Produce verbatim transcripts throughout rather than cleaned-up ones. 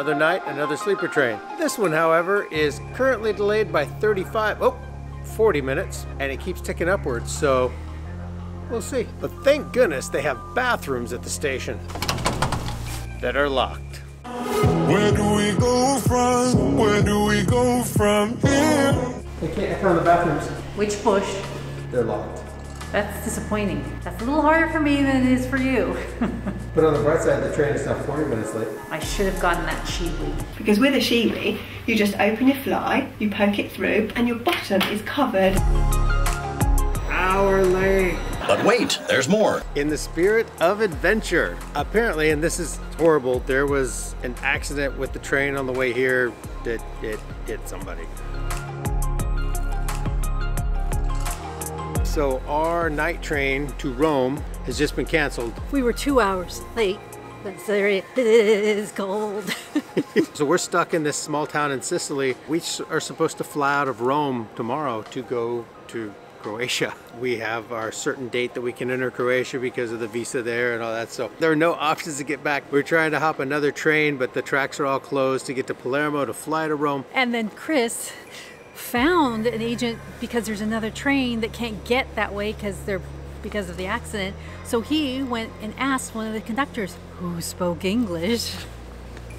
Another night, another sleeper train. This one, however, is currently delayed by thirty-five, oh, forty minutes, and it keeps ticking upwards, so we'll see. But thank goodness they have bathrooms at the station that are locked. Where do we go from? Where do we go from here? I can't, I found the bathrooms. Which push? They're locked. That's disappointing. That's a little harder for me than it is for you. But on the bright side, the train is not forty minutes late. I should have gotten that shiwi. Because with a shiwi, you just open your fly, you poke it through, and your bottom is covered. Hour late. But wait, there's more. In the spirit of adventure. Apparently, and this is horrible, there was an accident with the train on the way here that it hit somebody. So our night train to Rome has just been canceled. We were two hours late. That's very, it is cold. So we're stuck in this small town in Sicily. We are supposed to fly out of Rome tomorrow to go to Croatia. We have our certain date that we can enter Croatia because of the visa there and all that, so there are no options to get back. We're trying to hop another train, but the tracks are all closed to get to Palermo, to fly to Rome. And then Chris found an agent because there's another train that can't get that way because they're because of the accident. So he went and asked one of the conductors who spoke English.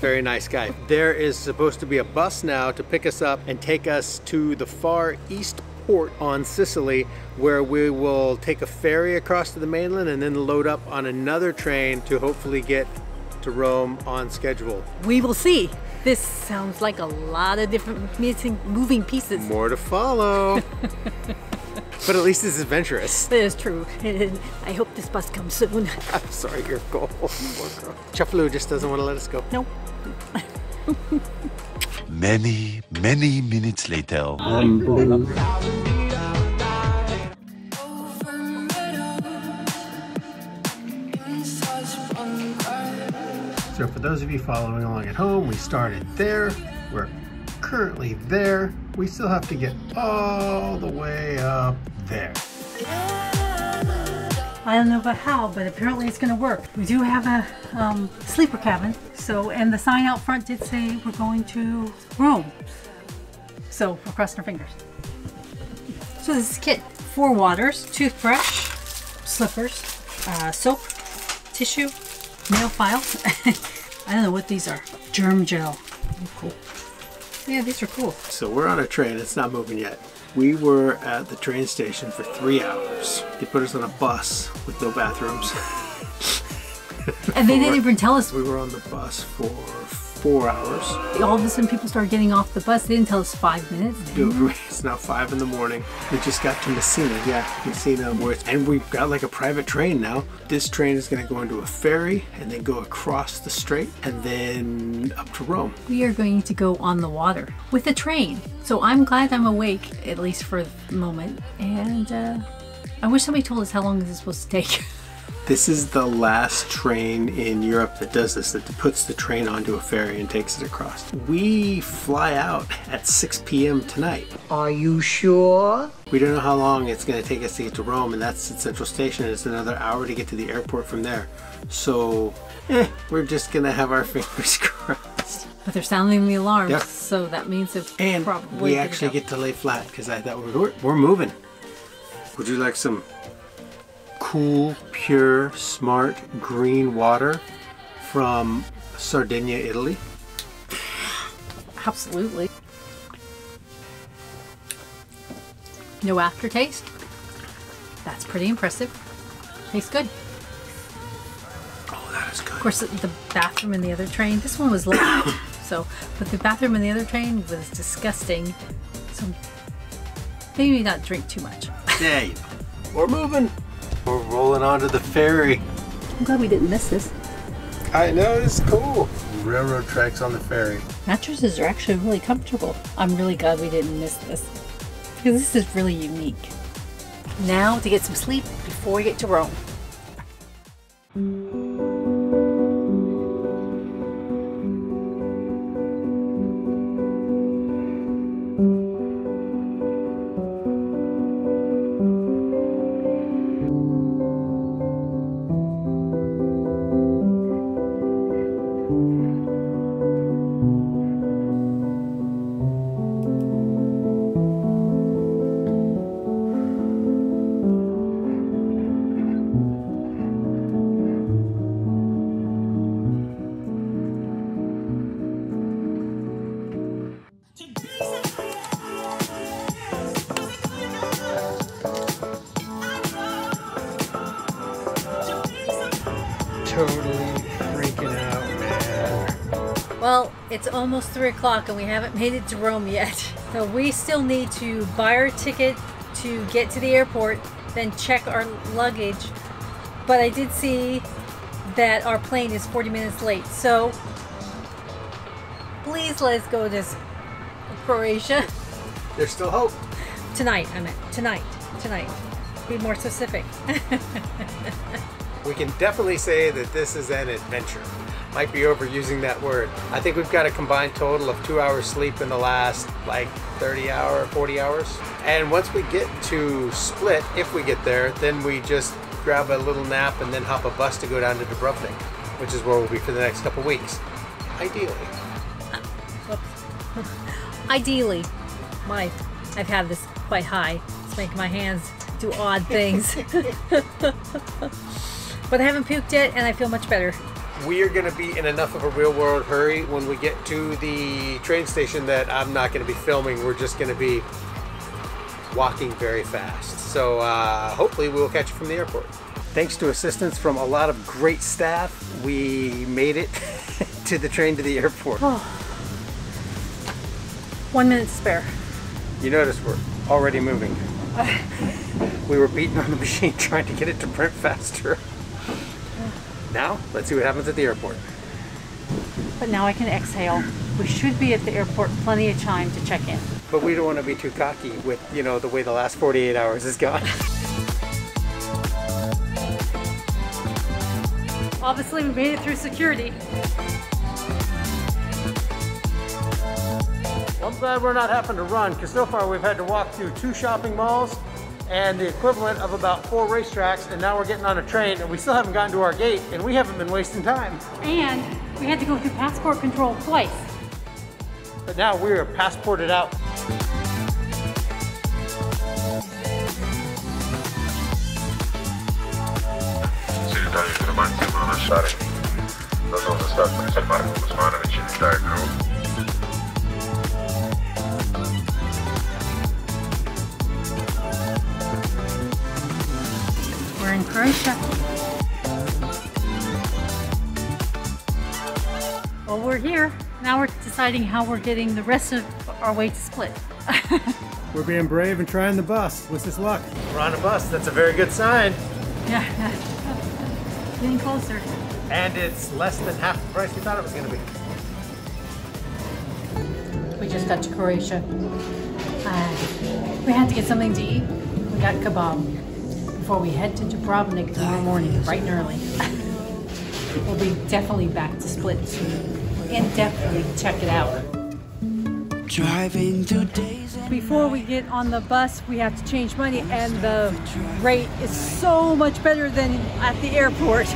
Very nice guy. There is supposed to be a bus now to pick us up and take us to the far east port on Sicily, where we will take a ferry across to the mainland and then load up on another train to hopefully get to Rome on schedule. We will see. This sounds like a lot of different missing, moving pieces. More to follow. But at least it's adventurous. That is true. And I hope this bus comes soon. I'm sorry, you're cold. Chuffaloo just doesn't want to let us go. Nope. Many, many minutes later. So for those of you following along at home, we started there, we're currently there, we still have to get all the way up there. I don't know about how, but apparently it's going to work. We do have a um, sleeper cabin, so, and the sign out front did say we're going to Rome, so we're crossing our fingers. So this is kit. Four waters, toothbrush, slippers, uh, soap, tissue, nail file. I don't know what these are. Germ gel. Oh, cool. Yeah, these are cool. So we're on a train. It's not moving yet. We were at the train station for three hours. They put us on a bus with no bathrooms. And they didn't even tell us. We were on the bus for four hours. All of a sudden people started getting off the bus. They didn't tell us five minutes. Dude, it's now five in the morning. We just got to Messina. Yeah, Messina. And we've got like a private train now. This train is going to go into a ferry and then go across the strait and then up to Rome. We are going to go on the water with a train. So I'm glad I'm awake, at least for the moment. And uh, I wish somebody told us how long this is supposed to take. This is the last train in Europe that does this, that puts the train onto a ferry and takes it across. We fly out at six p m tonight. Are you sure? We don't know how long it's going to take us to get to Rome, and that's at Central Station, and it's another hour to get to the airport from there. So, eh, we're just going to have our fingers crossed. But they're sounding the alarms, yep. So that means it's and probably... And we actually get to lay flat, because I thought we're, we're moving. Would you like some... cool, pure, smart, green water from Sardinia, Italy? Absolutely. No aftertaste. That's pretty impressive. Tastes good. Oh, that is good. Of course, the bathroom in the other train, this one was locked, so, but the bathroom in the other train was disgusting. So maybe not drink too much. Hey, we're moving. We're rolling onto the ferry. I'm glad we didn't miss this. I know, it's cool. Railroad tracks on the ferry. Mattresses are actually really comfortable. I'm really glad we didn't miss this, because this is really unique. Now to get some sleep before we get to Rome. totally freaking out, man. Well, it's almost three o'clock and we haven't made it to Rome yet. So we still need to buy our ticket to get to the airport, then check our luggage. But I did see that our plane is forty minutes late. So please let us go to Croatia. There's still hope. Tonight, I meant. Tonight. Tonight. Be more specific. We can definitely say that this is an adventure. Might be overusing that word. I think we've got a combined total of two hours sleep in the last like thirty hour, forty hours. And once we get to Split, if we get there, then we just grab a little nap and then hop a bus to go down to Dubrovnik, which is where we'll be for the next couple weeks. Ideally. Uh, Ideally. My, I've had this quite high. It's making my hands do odd things. But I haven't puked yet and I feel much better. We are going to be in enough of a real world hurry when we get to the train station that I'm not going to be filming. We're just going to be walking very fast. So uh, hopefully we'll catch you from the airport. Thanks to assistance from a lot of great staff, we made it to the train to the airport. Oh. One minute to spare. You notice we're already moving. We were beating on the machine trying to get it to print faster. Now, let's see what happens at the airport. But now I can exhale. We should be at the airport plenty of time to check in. But we don't want to be too cocky with, you know, the way the last forty-eight hours has gone. Obviously, we made it through security. I'm glad we're not having to run, because so far we've had to walk through two shopping malls and the equivalent of about four racetracks, and now we're getting on a train and we still haven't gotten to our gate and we haven't been wasting time. And we had to go through passport control twice. But now we are passported out. We're in Croatia. Well, we're here. Now we're deciding how we're getting the rest of our way to Split. We're being brave and trying the bus. What's this luck? We're on a bus. That's a very good sign. Yeah. Getting closer. And it's less than half the price we thought it was going to be. We just got to Croatia. Uh, we had to get something to eat. We got kebab before we head to Dubrovnik tomorrow morning, bright and early. We'll be definitely back to Split to in-depthly check it out. Driving days. Before we get on the bus, we have to change money, and the rate is so much better than at the airport.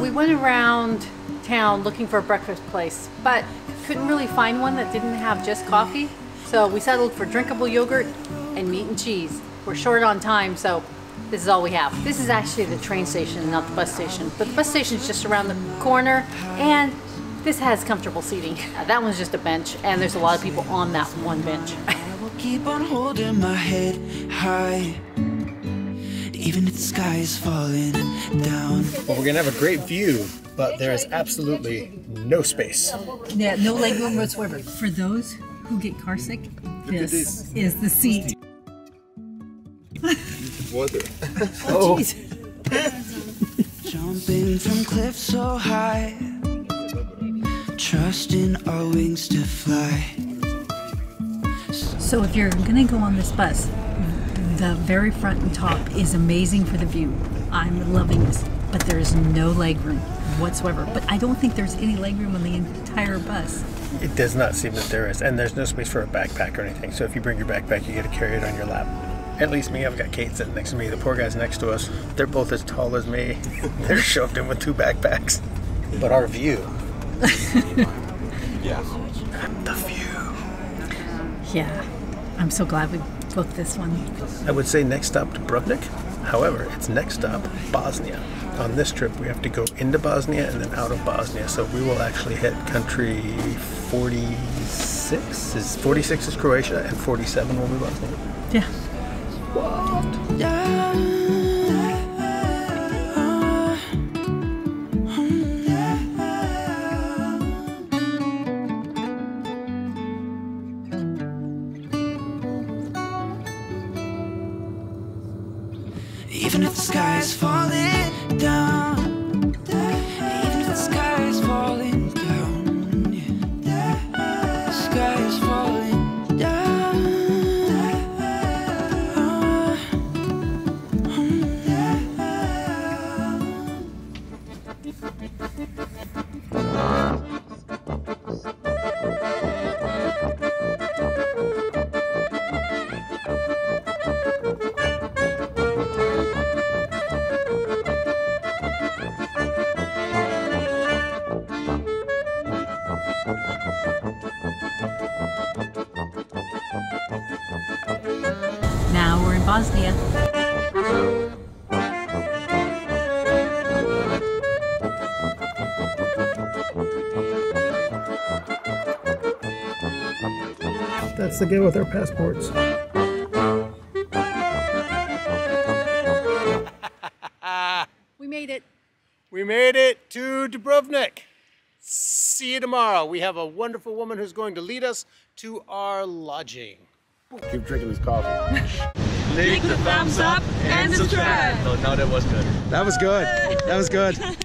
We went around town looking for a breakfast place, but couldn't really find one that didn't have just coffee. So we settled for drinkable yogurt and meat and cheese. We're short on time, so this is all we have. This is actually the train station, not the bus station. But the bus station is just around the corner, and this has comfortable seating. That one's just a bench, and there's a lot of people on that one bench. I will keep on holding my head high, even if the sky is falling down. Well, we're gonna have a great view, but there is absolutely no space. Yeah, no leg room whatsoever. For those who get car sick, this, this is the seat. Water. Oh, jeez. Jumping from cliffs so high, trusting our wings to fly. So if you're gonna go on this bus, the very front and top is amazing for the view. I'm loving this, but there is no leg room whatsoever. But I don't think there's any leg room on the entire bus. It does not seem that there is, and there's no space for a backpack or anything. So if you bring your backpack, you got to carry it on your lap. At least me, I've got Kate sitting next to me. The poor guy's next to us. They're both as tall as me. They're shoved in with two backpacks. But our view. Yeah. The view. Yeah. I'm so glad we booked this one. I would say next stop Dubrovnik. However, it's next stop Bosnia. On this trip, we have to go into Bosnia and then out of Bosnia. So we will actually hit country forty-six. Is forty-six is Croatia, and forty-seven will be Bosnia. Yeah. What? Even if the sky is falling down, even if the sky is falling down, the sky is falling down. Oh. Mm. Now we're in Bosnia. That's the deal with our passports. We made it. We made it to Dubrovnik. See you tomorrow. We have a wonderful woman who's going to lead us to our lodging. Keep drinking this coffee. Leave the thumbs up and subscribe. Oh, no, that was good. That was good. That was good.